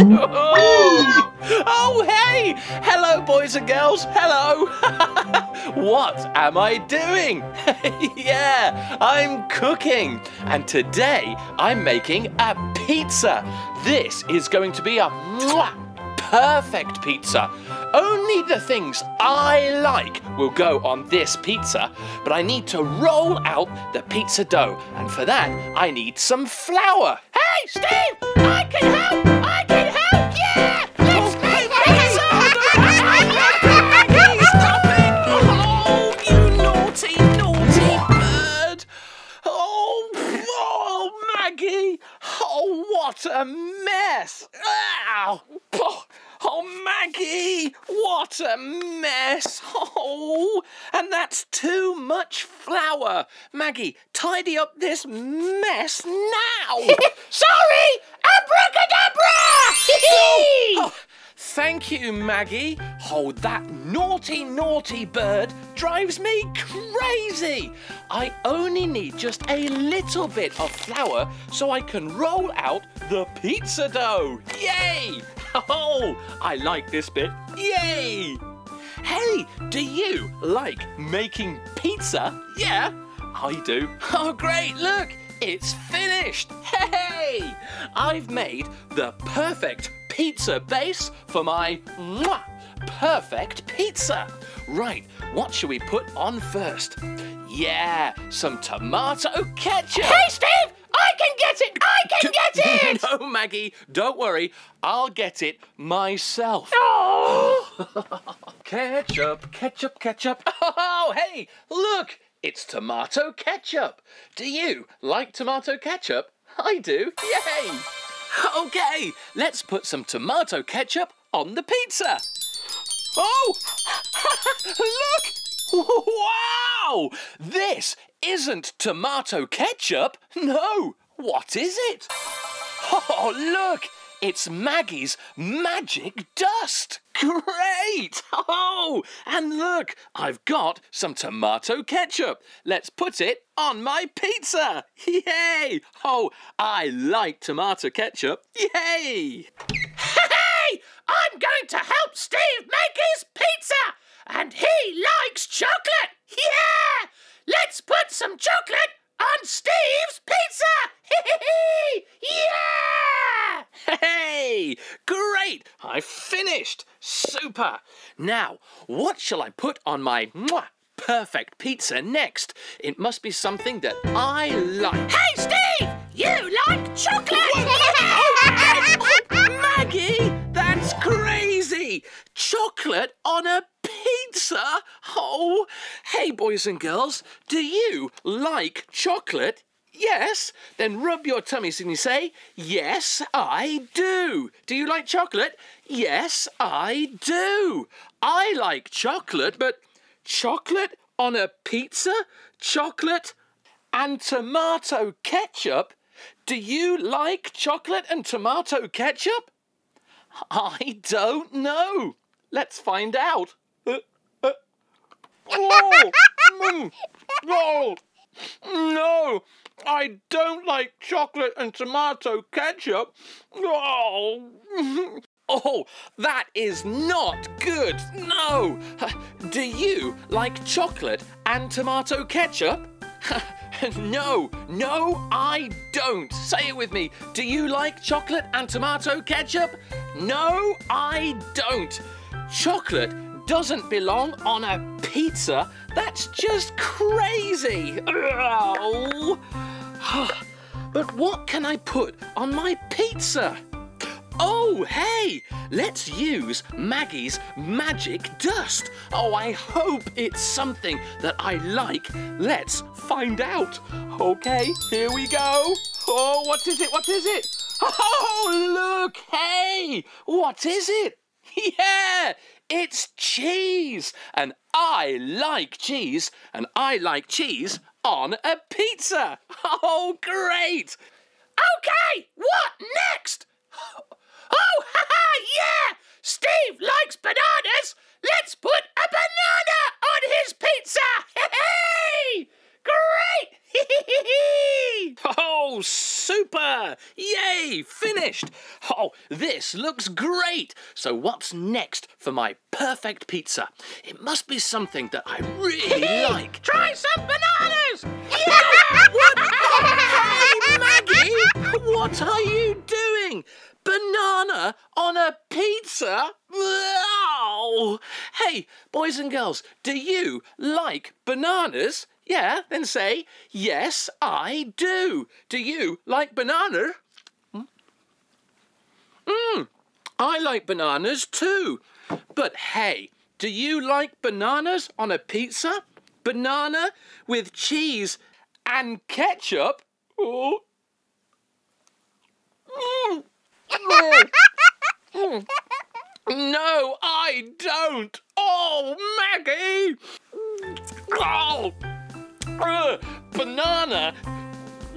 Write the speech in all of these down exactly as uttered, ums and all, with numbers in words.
Oh, oh, hey! Hello, boys and girls. Hello. What am I doing? Yeah, I'm cooking. And today, I'm making a pizza. This is going to be a mwah, perfect pizza. Only the things I like will go on this pizza, but I need to roll out the pizza dough. And for that, I need some flour. Hey, Steve! I can help! I can help! Yeah! Let's oh, make pizza! Stop it! Oh, you naughty, naughty bird! Oh, oh, Maggie! Oh, what a mess! Ow! Oh. Oh, Maggie, what a mess. Oh, and that's too much flour. Maggie, tidy up this mess now. Sorry, abracadabra! Oh, oh, thank you, Maggie. Oh, that naughty, naughty bird drives me crazy. I only need just a little bit of flour so I can roll out the pizza dough. Yay! Oh, I like this bit. Yay! Hey, do you like making pizza? Yeah, I do. Oh, great, look, it's finished. Hey! I've made the perfect pizza base for my mwah, perfect pizza. Right, what should we put on first? Yeah, some tomato ketchup. Hey, Steve! I can get it! I can get it! No, Maggie, don't worry. I'll get it myself. Oh! Ketchup, ketchup, ketchup. Oh, hey, look! It's tomato ketchup. Do you like tomato ketchup? I do. Yay! Okay, let's put some tomato ketchup on the pizza. Oh! Look! Wow! This isn't tomato ketchup. No! What is it? Oh, look! It's Maggie's magic dust. Great! Oh, and look, I've got some tomato ketchup. Let's put it on my pizza. Yay! Oh, I like tomato ketchup. Yay! Hey! I'm going to help Steve make his pizza. And he likes chocolate! Yeah! Let's put some chocolate on Steve's pizza! Yeah! Hey! Great! I finished! Super! Now, what shall I put on my mwah, perfect pizza next? It must be something that I like. Hey, Steve! You like chocolate! Oh, Maggie! That's crazy! Chocolate on a pizza? Oh, hey, boys and girls, do you like chocolate? Yes? Then rub your tummies and you say, yes, I do. Do you like chocolate? Yes, I do. I like chocolate, but chocolate on a pizza? Chocolate and tomato ketchup? Do you like chocolate and tomato ketchup? I don't know. Let's find out. Uh, uh. Oh. Mm. Oh. No, I don't like chocolate and tomato ketchup. Oh. Oh, that is not good. No. Do you like chocolate and tomato ketchup? No, no, I don't. Say it with me. Do you like chocolate and tomato ketchup? No, I don't. Chocolate doesn't belong on a pizza. That's just crazy. Oh. But what can I put on my pizza? Oh, hey, let's use Maggie's magic dust. Oh, I hope it's something that I like. Let's find out. Okay, here we go. Oh, what is it? What is it? Oh, look, hey, what is it? Yeah, it's cheese. And I like cheese, and I like cheese on a pizza. Oh, great. Okay, what next? Oh, haha, yeah! Steve likes bananas! Let's put a banana on his pizza! Hey! Great! Oh, super! Yay! see, finished. Oh, this looks great. So what's next for my perfect pizza? It must be something that I really like. Try some bananas! Yeah! What? Hey, Maggie, what are you doing? Banana on a pizza? Oh. Hey, boys and girls, do you like bananas? Yeah, then say, yes, I do. Do you like banana? Mmm, I like bananas too. But hey, do you like bananas on a pizza? Banana with cheese and ketchup? Oh. Mm. Oh. Mm. No, I don't. Oh, Maggie! Oh. Uh, banana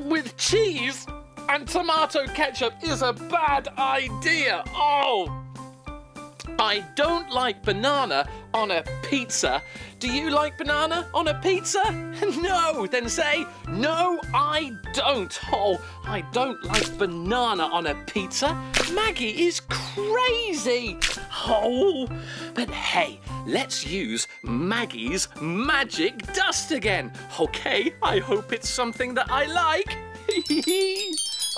with cheese and tomato ketchup is a bad idea. Oh, I don't like banana on a pizza. Do you like banana on a pizza? No, then say, no, I don't. Oh, I don't like banana on a pizza. Maggie is crazy. Oh, but hey, let's use Maggie's magic dust again. Okay, I hope it's something that I like.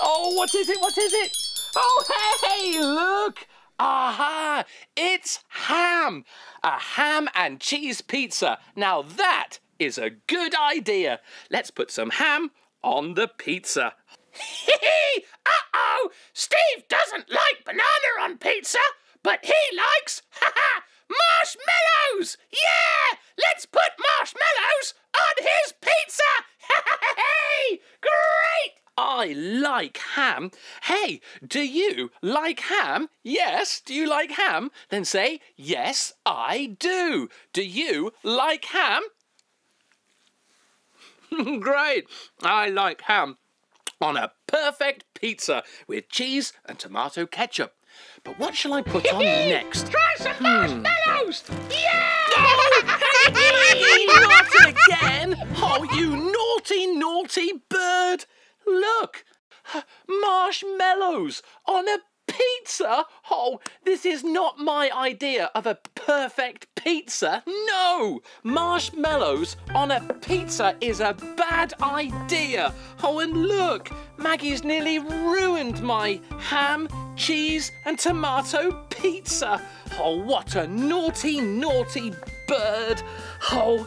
Oh, what is it? What is it? Oh, hey, look. Aha! It's ham! A ham and cheese pizza. Now that is a good idea. Let's put some ham on the pizza. Hee-hee! Uh-oh! Steve doesn't like banana on pizza, but he likes, ha-ha, marshmallows! Yeah! Let's put marshmallows on his pizza! Hey! Great! I like ham. Hey, do you like ham? Yes, do you like ham? Then say, yes, I do. Do you like ham? Great, I like ham on a perfect pizza with cheese and tomato ketchup. But what shall I put on next? Try some marshmallows! Hmm. Yeah! Oh, hey, not again! Oh, you naughty, naughty bird! Look, marshmallows on a pizza. Oh, this is not my idea of a perfect pizza. No, marshmallows on a pizza is a bad idea. Oh, and look, Maggie's nearly ruined my ham, cheese and tomato pizza. Oh, what a naughty, naughty bird. Oh,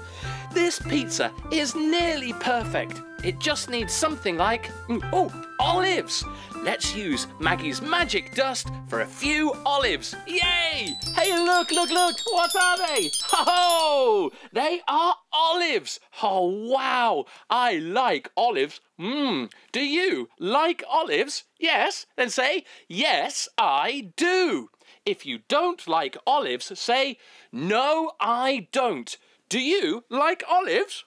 this pizza is nearly perfect. It just needs something like, oh, olives. Let's use Maggie's magic dust for a few olives. Yay! Hey, look, look, look. What are they? Oh, they are olives. Oh, wow. I like olives. Mmm. Do you like olives? Yes. Then say, yes, I do. If you don't like olives, say, no, I don't. Do you like olives?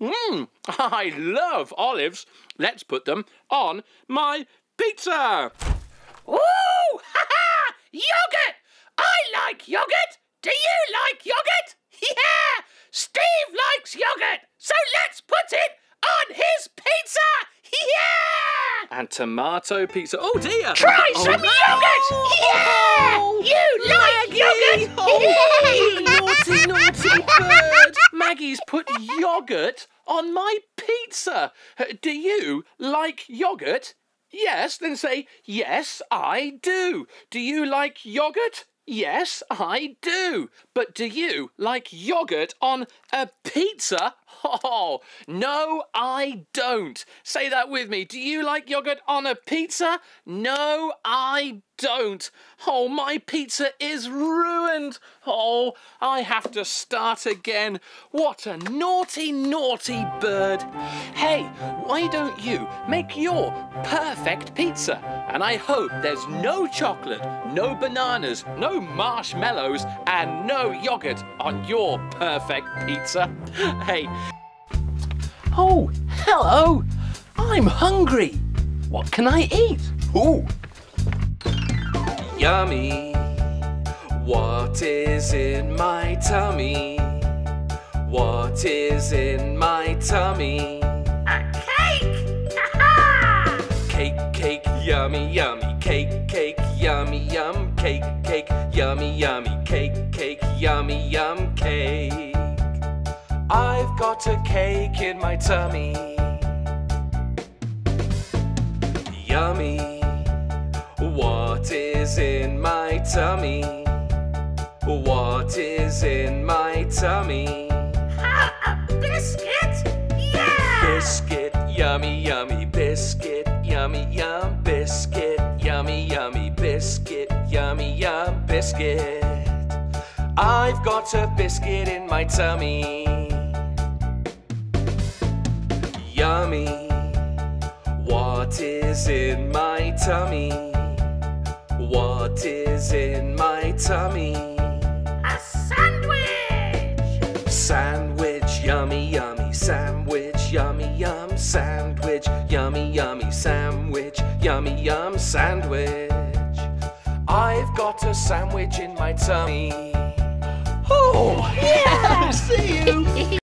Mmm, I love olives. Let's put them on my pizza. Ooh, ha-ha, yogurt! I like yogurt. Do you like yogurt? Yeah, Steve likes yogurt. So let's put it on his pizza. Yeah! And tomato pizza. Oh, dear. Try oh, some no. yogurt. Yeah! Oh, you like Maggie. Yogurt. Oh, naughty, naughty bird. Maggie's put yogurt on my pizza. Do you like yogurt? Yes, then say, yes, I do. Do you like yogurt? Yes, I do. But do you like yogurt on a pizza? Oh, no, I don't. Say that with me. Do you like yogurt on a pizza? No, I don't. Oh, my pizza is ruined. Oh, I have to start again. What a naughty, naughty bird. Hey, why don't you make your perfect pizza? And I hope there's no chocolate, no bananas, no marshmallows, and no yogurt on your perfect pizza. Hey. Oh, hello. I'm hungry. What can I eat? Ooh. Yummy. What is in my tummy? What is in my tummy? A cake! Ha-ha! Cake, cake. cake, cake, yummy, yummy, cake, cake, yummy, yum cake. I've got a cake in my tummy. Yummy, what is in my tummy? What is in my tummy? Ha, a biscuit? Yeah! Biscuit, yummy, yummy, biscuit, yummy, yum, biscuit, yummy, yummy, biscuit, yummy, yum, biscuit. I've got a biscuit in my tummy. Yummy, what is in my tummy? What is in my tummy? A sandwich! Sandwich, yummy, yummy, sandwich, yummy, yum, sandwich, yummy, yummy, sandwich, yummy, yum, sandwich. I've got a sandwich in my tummy. Oh, yeah, see you!